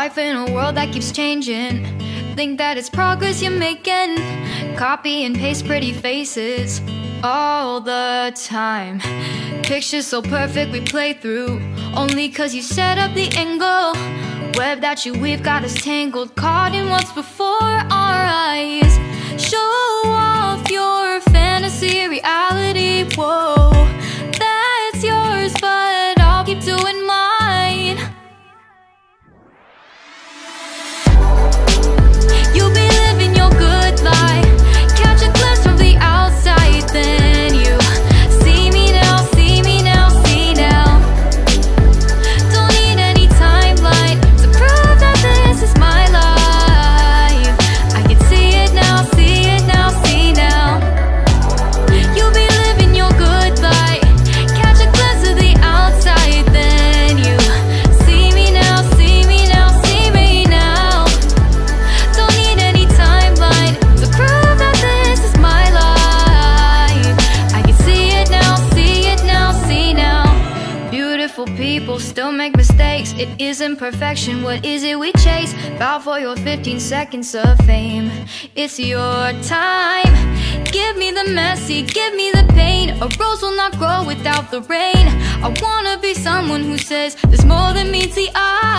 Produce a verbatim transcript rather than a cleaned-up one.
Life in a world that keeps changing. Think that it's progress you're making. Copy and paste pretty faces all the time. Pictures so perfect we play through, only cause you set up the angle. Web that you weave got us tangled, caught in what's before our eyes. Show off your fantasy reality, whoa. That's yours, but I'll keep doing mine. You'll be living your good life. Catch a glimpse from the outside, then it isn't perfection, what is it we chase? Bow for your fifteen seconds of fame. It's your time. Give me the messy, give me the pain. A rose will not grow without the rain. I wanna be someone who says there's more than meets the eye.